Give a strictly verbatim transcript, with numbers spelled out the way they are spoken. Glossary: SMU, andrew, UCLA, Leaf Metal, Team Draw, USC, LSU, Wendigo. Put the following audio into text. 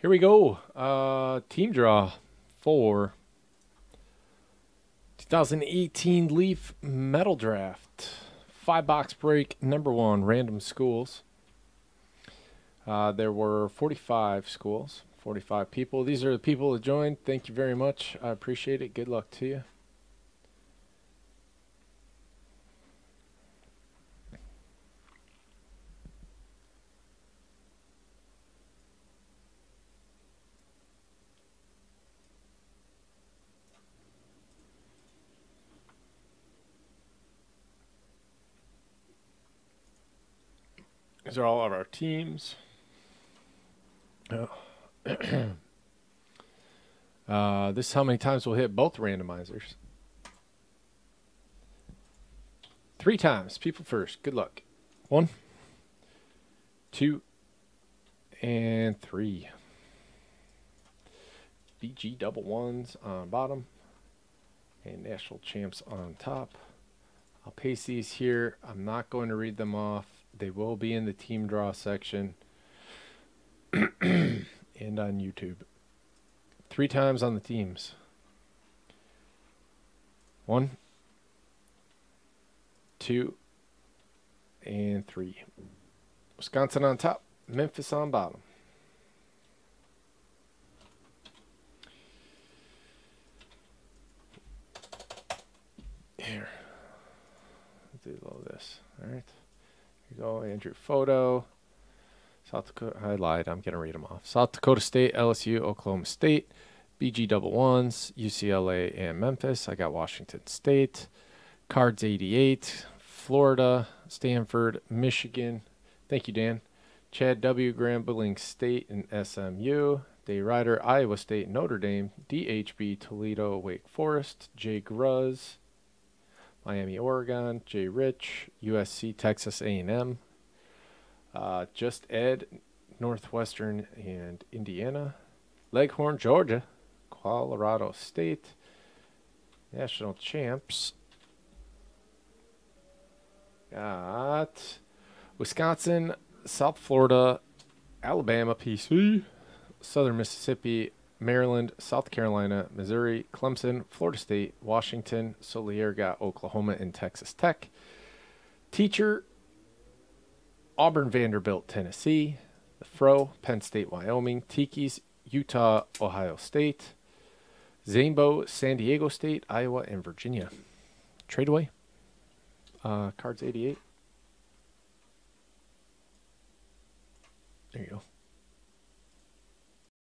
Here we go. Uh, team draw for twenty eighteen Leaf Metal Draft. Five box break, number one, random schools. Uh, there were forty-five schools, forty-five people. These are the people that joined. Thank you very much. I appreciate it. Good luck to you. These are all of our teams. Oh. uh, this is how many times we'll hit both randomizers. Three times. People first. Good luck. One, two, and three. B G double ones on bottom and national champs on top. I'll paste these here. I'm not going to read them off. They will be in the team draw section and on YouTube. Three times on the teams. One, two, and three. Wisconsin on top, Memphis on bottom. Here. Let's do a little of this. All right. Go Andrew Photo, South Dakota. I lied. I'm gonna read them off. South Dakota State, L S U, Oklahoma State, B G double ones, U C L A, and Memphis. I got Washington State, Cards eighty-eight, Florida, Stanford, Michigan. Thank you, Dan. Chad W. Grambling State and S M U. Day Ryder, Iowa State, Notre Dame, D H B, Toledo, Wake Forest, Jay Gruz, Miami, Oregon, Jay Rich, U S C, Texas A and M, uh, Just Ed, Northwestern and Indiana, Leghorn, Georgia, Colorado State, National Champs, got Wisconsin, South Florida, Alabama, P C, Southern Mississippi, Maryland, South Carolina, Missouri, Clemson, Florida State, Washington, Solier got Oklahoma and Texas Tech. Teacher, Auburn, Vanderbilt, Tennessee. The Fro, Penn State, Wyoming. Tikis, Utah, Ohio State. Zanebo, San Diego State, Iowa, and Virginia. Tradeaway. Uh, cards eighty-eight. There you go.